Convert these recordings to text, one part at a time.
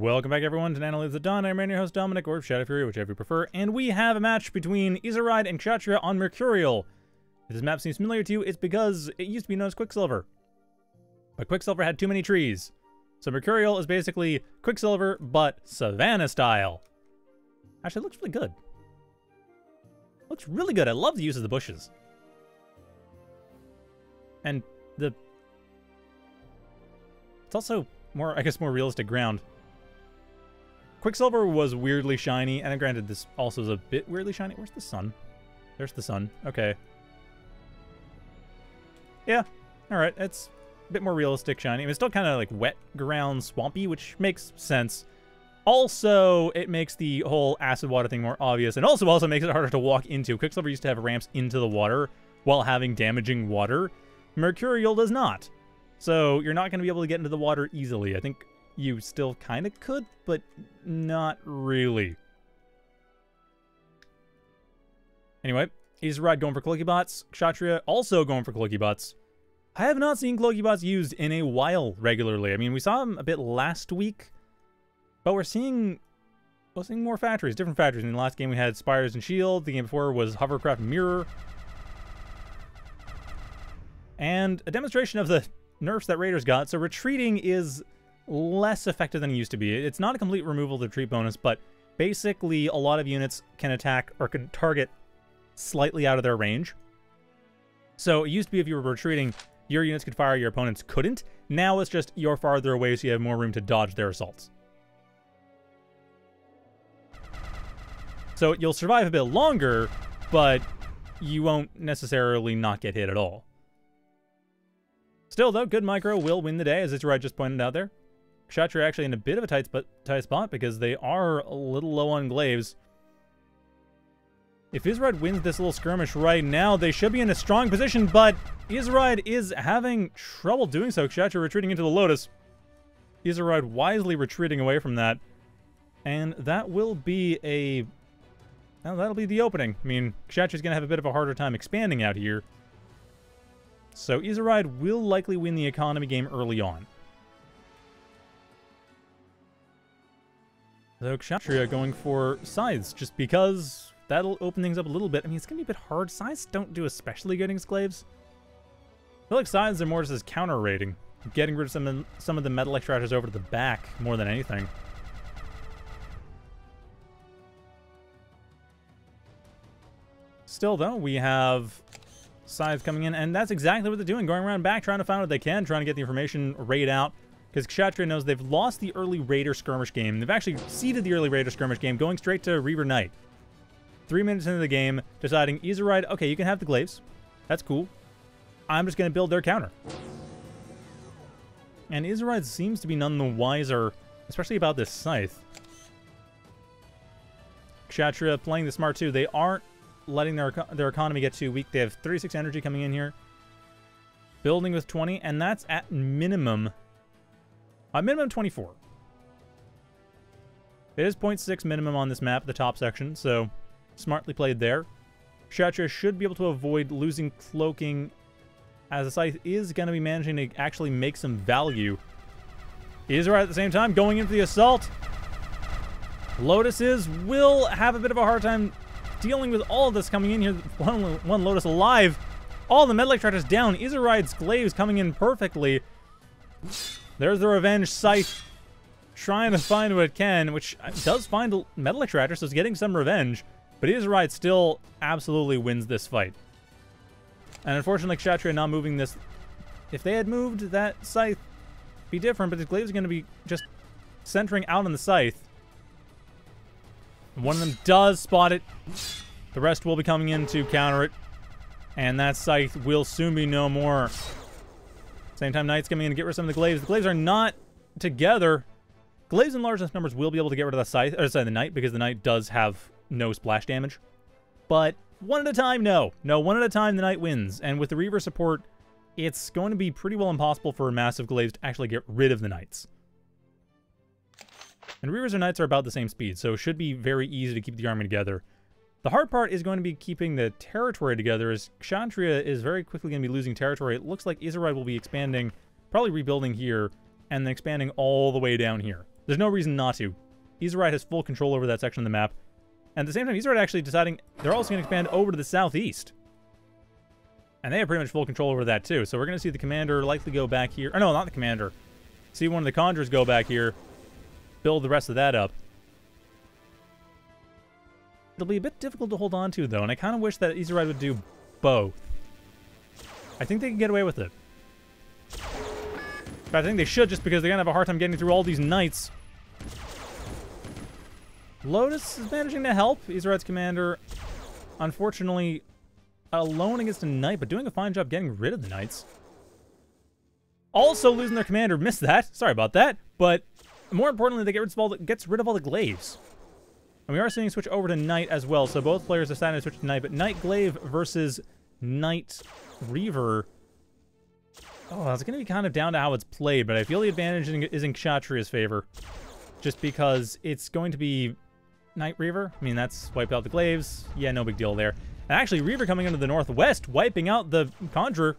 Welcome back, everyone, to Nanae Leaves the Dawn. I'm your host, Dominic, or Shadow Fury, whichever you prefer. And we have a match between Isaride and Kshatriya on Mercurial. If this map seems familiar to you, it's because it used to be known as Quicksilver. But Quicksilver had too many trees. So Mercurial is basically Quicksilver, but Savannah style. Actually, it looks really good. Looks really good. I love the use of the bushes. And the... It's also more, I guess, more realistic ground. Quicksilver was weirdly shiny, and granted, this also is a bit weirdly shiny. Where's the sun? There's the sun. Okay. Yeah. Alright, it's a bit more realistic shiny. I mean, it's still kind of like wet ground swampy, which makes sense. Also, it makes the whole acid water thing more obvious, and also makes it harder to walk into. Quicksilver used to have ramps into the water while having damaging water. Mercurial does not. So you're not going to be able to get into the water easily. I think you still kind of could, but not really. Anyway, Isaride going for Cloaky Bots. Kshatriya also going for Cloaky Bots. I have not seen Cloaky Bots used in a while regularly. I mean, we saw them a bit last week, but we're seeing more factories, different factories. In the last game, we had Spires and Shield. The game before was Hovercraft and Mirror. And a demonstration of the nerfs that Raiders got, so retreating is less effective than it used to be. It's not a complete removal of the retreat bonus, but basically a lot of units can attack or can target slightly out of their range. So it used to be if you were retreating, your units could fire, your opponents couldn't. Now it's just you're farther away, so you have more room to dodge their assaults. So you'll survive a bit longer, but you won't necessarily not get hit at all. Still, though, good micro will win the day, as Izirayd just pointed out there. Kshatriya actually in a bit of a tight spot because they are a little low on Glaives. If Izirayd wins this little skirmish right now, they should be in a strong position, but Izirayd is having trouble doing so. Kshatriya retreating into the Lotus. Izirayd wisely retreating away from that. And that will be a... Well, that'll be the opening. I mean, Kshatriya's going to have a bit of a harder time expanding out here. So Izaride will likely win the economy game early on. So Kshatriya going for Scythes, just because that'll open things up a little bit. I mean, it's going to be a bit hard. Scythes don't do especially good against Glaives. I feel like Scythes are more just as counter-rating. Getting rid of some of the metal extractors over to the back more than anything. Still, though, we have... Scythe coming in, and that's exactly what they're doing, going around back, trying to find what they can, trying to get the information raid out, because Kshatriya knows they've lost the early Raider skirmish game. They've actually seeded the early Raider skirmish game, going straight to Reaver Knight. 3 minutes into the game, deciding, Izaride, okay, you can have the Glaives. That's cool. I'm just going to build their counter. And Izaride seems to be none the wiser, especially about this Scythe. Kshatriya playing the smart, too. They aren't letting their economy get too weak. They have 36 energy coming in here. Building with 20, and that's at minimum. At minimum 24. It is 0.6 minimum on this map, the top section, so smartly played there. Kshatriya should be able to avoid losing cloaking, as the Scythe is going to be managing to actually make some value. He is right at the same time, going in for the assault. Lotuses will have a bit of a hard time dealing with all of this coming in here. One Lotus alive. All the metal extractors down. Isaride's Glaives coming in perfectly. There's the revenge Scythe trying to find what it can, which does find a metal extractor, so it's getting some revenge. But Isaride still absolutely wins this fight. And unfortunately, Kshatriya not moving this. If they had moved that Scythe, be different, but the Glaives are going to be just centering out on the Scythe. One of them does spot it. The rest will be coming in to counter it. And that Scythe will soon be no more. Same time, Knight's coming in to get rid of some of the Glaives. The Glaives are not together. Glaives in large enough numbers will be able to get rid of the Scythe, or sorry, the Knight, because the Knight does have no splash damage. But one at a time, no. No, one at a time, the Knight wins. And with the Reaver support, it's going to be pretty well impossible for massive Glaives to actually get rid of the Knights. And Reavers and Knights are about the same speed, so it should be very easy to keep the army together. The hard part is going to be keeping the territory together, as Kshatriya is very quickly going to be losing territory. It looks like Isaride will be expanding, probably rebuilding here, and then expanding all the way down here. There's no reason not to. Isaride has full control over that section of the map. And at the same time, Isaride actually deciding they're also going to expand over to the southeast. And they have pretty much full control over that too. So we're going to see the commander likely go back here. Oh, no, not the commander. See one of the Conjurers go back here. Build the rest of that up. It'll be a bit difficult to hold on to, though. And I kind of wish that Isaride would do both. I think they can get away with it. But I think they should, just because they're going to have a hard time getting through all these knights. Lotus is managing to help. Isaride's commander, unfortunately, alone against a knight, but doing a fine job getting rid of the knights. Also losing their commander. Missed that. Sorry about that. But more importantly, they gets rid of all the glaives. And we are seeing switch over to knight as well. So both players decided to switch to knight. But knight glaive versus knight reaver. Oh, it's going to be kind of down to how it's played. But I feel the advantage is in Kshatriya's favor. Just because it's going to be knight reaver. I mean, that's wiped out the glaives. Yeah, no big deal there. And actually, reaver coming into the northwest, wiping out the conjurer.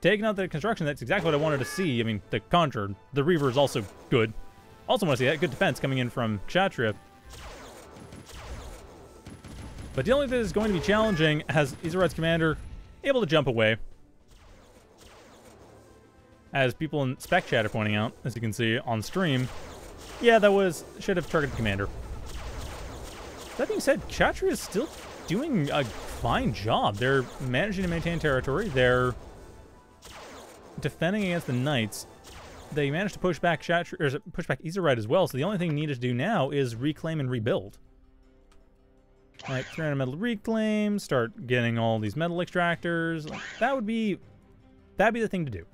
Taking out the construction. That's exactly what I wanted to see. I mean, the conjurer. The reaver is also good. Also want to see that. Good defense coming in from Kshatriya. But dealing with this is going to be challenging as Isaride's commander able to jump away. As people in spec chat are pointing out, as you can see on stream. Yeah, that should have targeted the commander. That being said, Kshatriya is still doing a fine job. They're managing to maintain territory. They're defending against the knights. They managed to push back Isaride as well, so the only thing needed to do now is reclaim and rebuild. Like, 300 metal reclaim, start getting all these metal extractors. Like, that'd be the thing to do.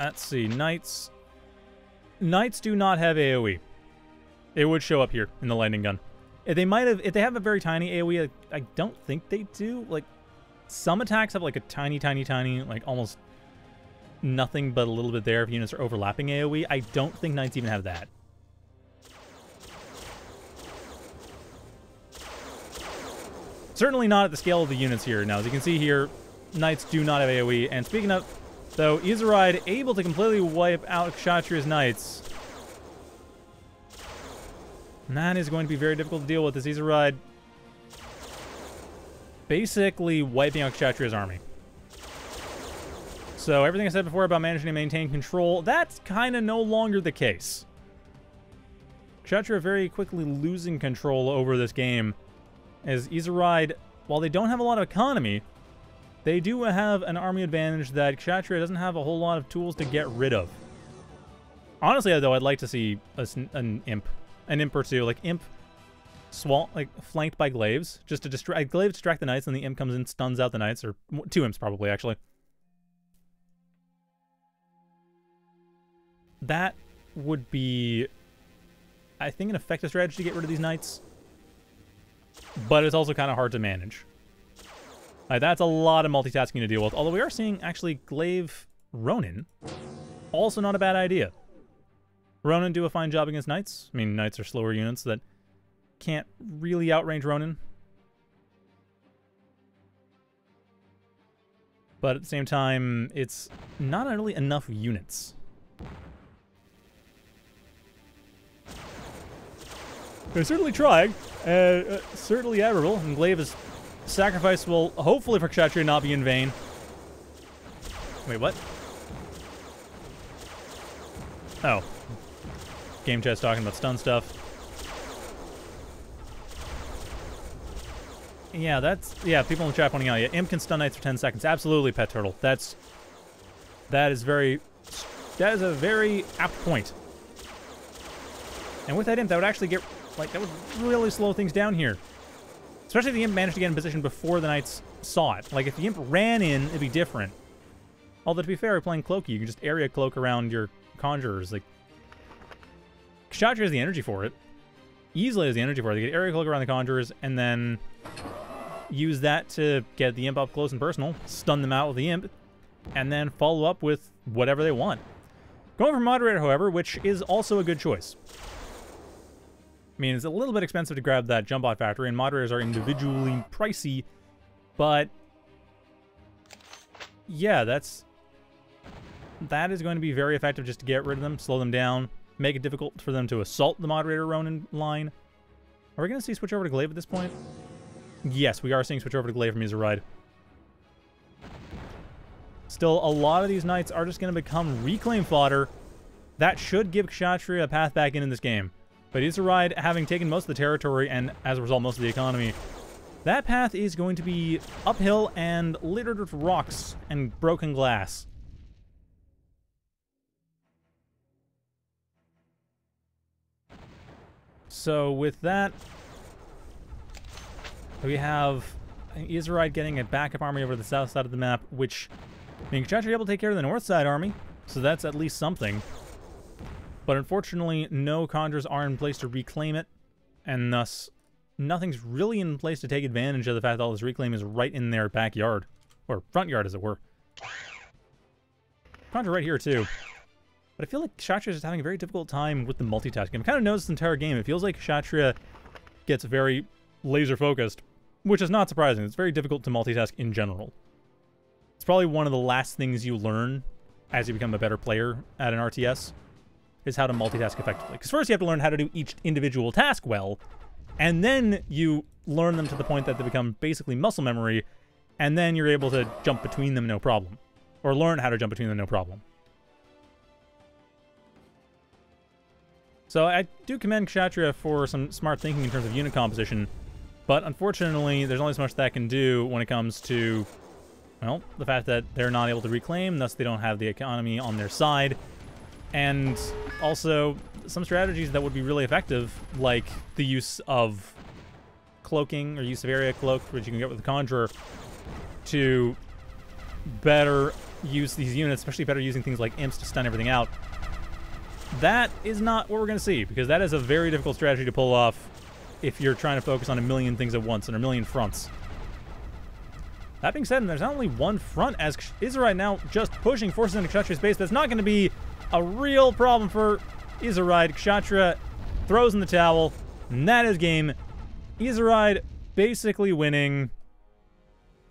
Let's see, knights. Knights do not have AoE. It would show up here in the lightning gun. If they have a very tiny AoE, I don't think they do. Like, some attacks have like a tiny, tiny, tiny, like almost nothing but a little bit there if units are overlapping AoE. I don't think knights even have that. Certainly not at the scale of the units here. Now, as you can see here, knights do not have AoE. And speaking of, though, Isaride able to completely wipe out Kshatriya's knights. And that is going to be very difficult to deal with. This Isaride basically wiping out Kshatriya's army. So everything I said before about managing to maintain control, that's kind of no longer the case. Kshatriya very quickly losing control over this game, as Isaride, while they don't have a lot of economy, they do have an army advantage that Kshatriya doesn't have a whole lot of tools to get rid of. Honestly, though, I'd like to see an imp or two, like imp. Like flanked by glaives, just to distract. Glaives distract the knights, and the imp comes in, stuns out the knights, or two imps probably actually. That would be, I think, an effective strategy to get rid of these knights, but it's also kind of hard to manage. All right, that's a lot of multitasking to deal with. Although we are seeing actually glaive Ronin, also not a bad idea. Ronin do a fine job against knights. I mean, knights are slower units that can't really outrange Ronin. But at the same time, it's not really enough units. They're certainly trying. Certainly admirable. And Glaive's sacrifice will, hopefully for Kshatriya, not be in vain. Wait, what? Oh. Game chat's talking about stun stuff. Yeah, people in the chat pointing out, yeah, imp can stun knights for 10 seconds. Absolutely, Pet Turtle. That is a very apt point. And with that imp, that would actually that would really slow things down here. Especially if the imp managed to get in position before the knights saw it. Like, if the imp ran in, it'd be different. Although, to be fair, playing Cloaky, you can just area cloak around your conjurers. Like, Kshatriya has the energy for it. Easily has the energy for it. They get area cloak around the conjurers, and then use that to get the imp up close and personal, stun them out with the imp, and then follow up with whatever they want. Going for Moderator, however, which is also a good choice. I mean, it's a little bit expensive to grab that Jump Bot Factory, and Moderators are individually pricey, but yeah, that's that is going to be very effective just to get rid of them, slow them down, make it difficult for them to assault the Moderator Ronin line. Are we going to see switch over to Glaive at this point? Yes, we are seeing switch over to Glaive from Isaride. Still, a lot of these knights are just going to become reclaim fodder. That should give Kshatriya a path back in this game. But Isaride, having taken most of the territory and, as a result, most of the economy, that path is going to be uphill and littered with rocks and broken glass. So with that, we have Isaride getting a backup army over to the south side of the map, which, I mean, Kshatriya able to take care of the north side army, so that's at least something. But unfortunately, no Conjurers are in place to reclaim it, and thus nothing's really in place to take advantage of the fact that all this reclaim is right in their backyard, or front yard as it were. Conjure right here too. But I feel like Kshatriya is having a very difficult time with the multitasking. I've kind of noticed this entire game. It feels like Kshatriya gets very laser-focused, which is not surprising. It's very difficult to multitask in general. It's probably one of the last things you learn as you become a better player at an RTS, is how to multitask effectively. Because first you have to learn how to do each individual task well, and then you learn them to the point that they become basically muscle memory, and then you're able to jump between them no problem. Or learn how to jump between them no problem. So I do commend Kshatriya for some smart thinking in terms of unit composition, but unfortunately there's only so much that can do when it comes to, well, the fact that they're not able to reclaim, thus they don't have the economy on their side, and also some strategies that would be really effective, like the use of cloaking or use of area cloak, which you can get with the Conjurer, to better use these units, especially better using things like imps to stun everything out. That is not what we're going to see, because that is a very difficult strategy to pull off if you're trying to focus on a million things at once and a million fronts. That being said, there's not only one front, as Isaride now just pushing forces into Kshatriya's base. That's not going to be a real problem for Isaride. Kshatriya throws in the towel, and that is game. Isaride basically winning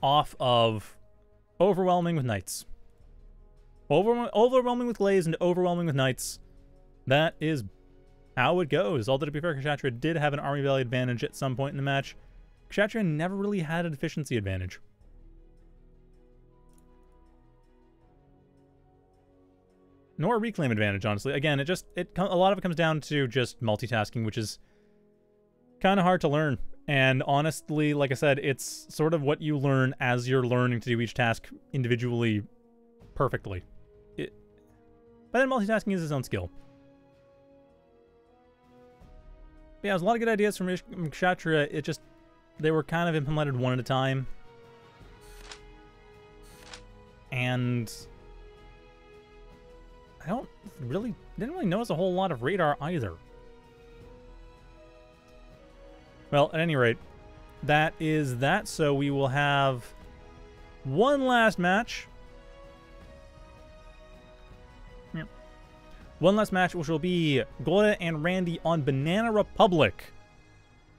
off of overwhelming with knights. Overwhelming with Glaives and overwhelming with knights. That is how it goes. Although, to be fair, Kshatriya did have an army value advantage at some point in the match. Kshatriya never really had an efficiency advantage. Nor a reclaim advantage, honestly. Again, a lot of it comes down to just multitasking, which is kind of hard to learn. And honestly, like I said, it's sort of what you learn as you're learning to do each task individually perfectly. But then multitasking is its own skill. But yeah, there's a lot of good ideas from Kshatriya. It just, they were kind of implemented one at a time. And I didn't really notice a whole lot of radar either. Well, at any rate, that is that. So we will have one last match. One last match, which will be Goda and Randy on Banana Republic.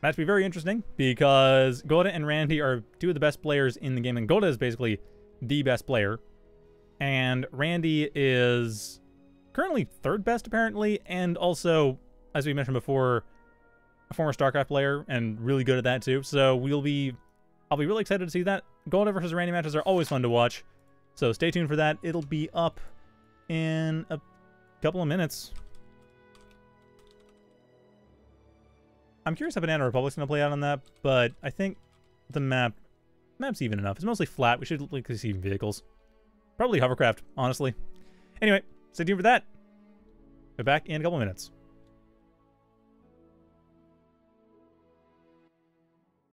That should be very interesting, because Goda and Randy are two of the best players in the game, and Goda is basically the best player. And Randy is currently third best, apparently, and also, as we mentioned before, a former StarCraft player, and really good at that, too. So I'll be really excited to see that. Goda versus Randy matches are always fun to watch, so stay tuned for that. It'll be up in a couple of minutes. I'm curious how Banana Republic's going to play out on that, but I think the map's even enough. It's mostly flat. We should likely see vehicles. Probably Hovercraft, honestly. Anyway, stay tuned for that. Be back in a couple of minutes.